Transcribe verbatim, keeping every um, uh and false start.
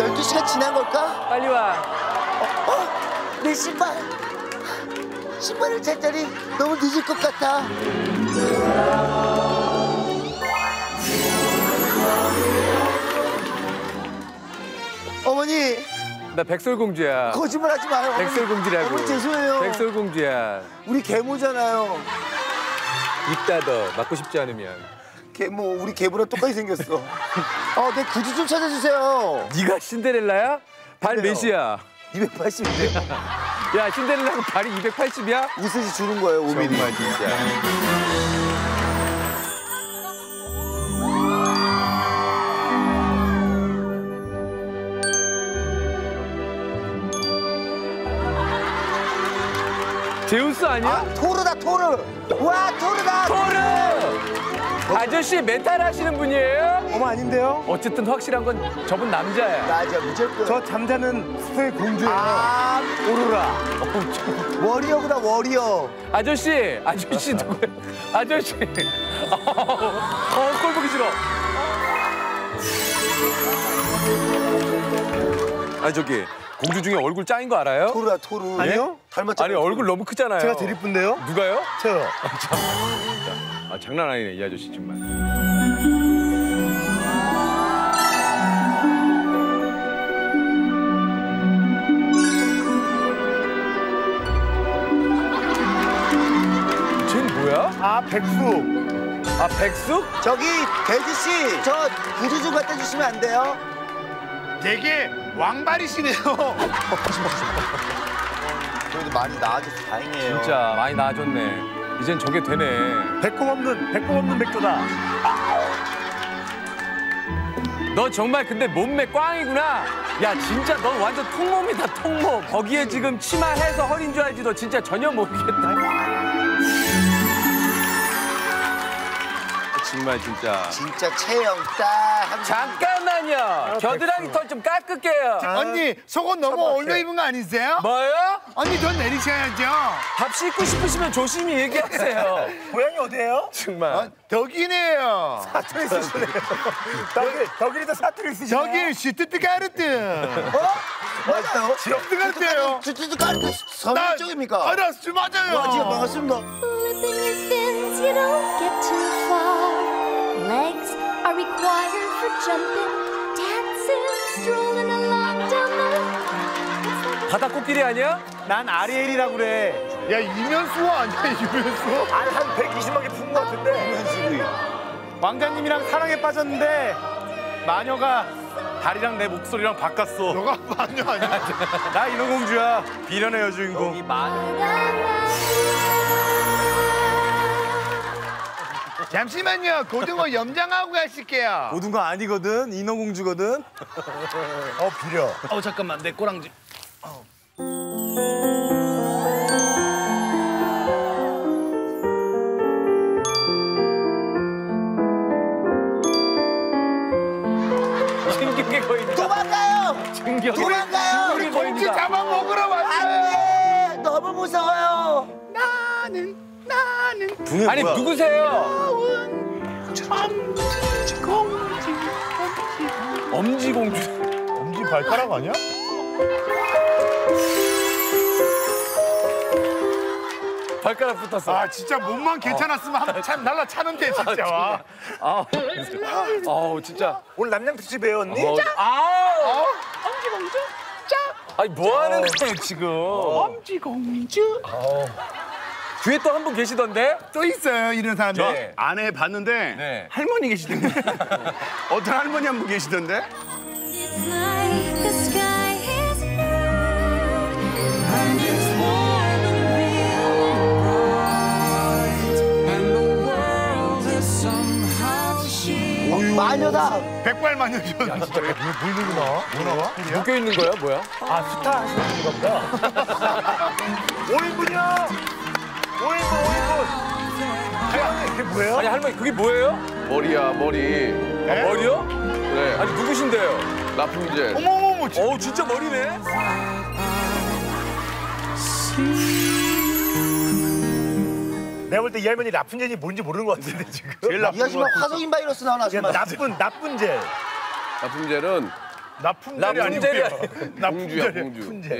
열두 시가 지난 걸까? 빨리 와. 어? 어? 내 신발! 신발을 찾다니 너무 늦을 것 같아. 어머니! 나 백설공주야. 거짓말하지 마요. 어머니. 백설공주라고. 어머니 죄송해요. 백설공주야. 우리 계모잖아요. 입다더 맞고 싶지 않으면. 계모, 우리 계모랑 똑같이 생겼어. 어, 내 구두 좀 찾아주세요. 네가 신데렐라야? 발 몇이야? 이백팔십인데. 야, 신데렐라고 발이 이백팔십이야? 우스지 주는 거예요, 오미리. 정말 진짜. 제우스 아니야? 아, 토르다, 토르. 와, 토르다. 토르! 아저씨 멘탈 하시는 분이에요? 어머 아닌데요? 어쨌든 확실한 건 저분 남자야. 맞아 무조건. 저 잠자는 스의 공주예요. 아 오로라. 어, 워리어보다 워리어. 아저씨 아저씨 누구야? 아저씨. 어 꼴 보기 싫어. 아 저기. 공주 중에 얼굴 짱인 거 알아요? 토르야 토르. 아니요? 닮았잖아요. 아니 얼굴 너무 크잖아요. 제가 제일 이쁜데요? 누가요? 저요. 아, 참. 아, 장난 아니네 이 아저씨 정말. 쟤는 뭐야? 아 백숙. 아 백숙? 저기 돼지 씨 저 구두 좀 갖다 주시면 안 돼요? 되게 왕발이시네요. 그래도 많이 나아져서 다행이에요. 진짜 많이 나아졌네. 이젠 저게 되네. 배꼽 없는, 배꼽 없는 맥주다. 너 정말 근데 몸매 꽝이구나. 야, 진짜 넌 완전 통몸이다, 통몸. 거기에 지금 치마 해서 허리인 줄 알지 너 진짜 전혀 모르겠다. 정말 진짜. 진짜 체형 딱. 잠깐만요. 아, 겨드랑이 털 좀 깎을게요. 아, 언니, 속옷 너무 올려 입은 거 아니세요? 뭐요? 언니, 돈 내리셔야죠. 밥 씻고 싶으시면 조심히 얘기하세요. 고향이 어디예요? 정말. 아, 덕이네요. 사투리 쓰시네요. 덕이도 사투리 쓰시네요. 저기, 슈트트가르트. 어? 맞다. 슈트트가르트예요. 슈트트가르트 서울 쪽입니까? 알았어, 맞아요. 와, 진짜 반갑습니다. Legs are required for jumping, dancing, strolling along down the. 바다 코끼리 아니야? 난 아리엘이라고 그래. 야 이면수호 아니야 이면수호? 알 한 백이십만 개 푼 것 같은데. 이면수이. 왕자님이랑 사랑에 빠졌는데 마녀가 다리랑 내 목소리랑 바꿨어. 너가 마녀 아니야? 나 인어공주야. 비련의 여주인공. 여기 마녀. 잠시만요. 고등어 염장하고 가실게요. 고등어 아니거든. 인어공주거든. 어, 비려. 어, 잠깐만. 내 꼬랑지. 어. 진격의 거인. 도망가요. 진격의 거인. 도망가요. 공주 잡아먹으러 왔어요. 안 돼. 너무 무서워요. 나는. 나는 아니 뭐야? 누구세요? 엄지 공주. 엄지 발가락 아니야? 발가락 붙었어. 아 진짜 몸만 괜찮았으면 어. 참 날라 차는데 진짜. 아, 아, 아 진짜 오늘 남양특집 배웠니? 어. 아, 어? 엄지 공주. 짝. 아니 뭐 하는 거예요 지금? 엄지 공주. 아우. 뒤에 또 한 분 계시던데? 또 있어요, 이런 사람들. 네. 안에 봤는데 네. 할머니 계시던데? 어떤 할머니 한 분 계시던데? 마녀다. 백발 마녀죠. 야, 진짜 물 들고 나와? 뭐 나와? 묶여 있는 거야? 뭐야? 아, 스타 하시는 분인가 보다. 오인분이야! 오인분, 오인분! 할머니, 그게 뭐예요? 아니, 할머니, 그게 뭐예요? 머리야, 머리. 아, 머리요? 그래. 아니, 누구신데요? 라푼젤. 어머머머! 어우, 진짜 머리네? 내가 볼 때 이 할머니 라푼젤이 뭔지 모르는 것 같은데 지금. 제일 나쁜. 이 아줌마 화성인 바이러스 나온 아줌마. 나쁜 라푼젤. 라푼젤은 라푼젤이 아니고요. 공주야 공주.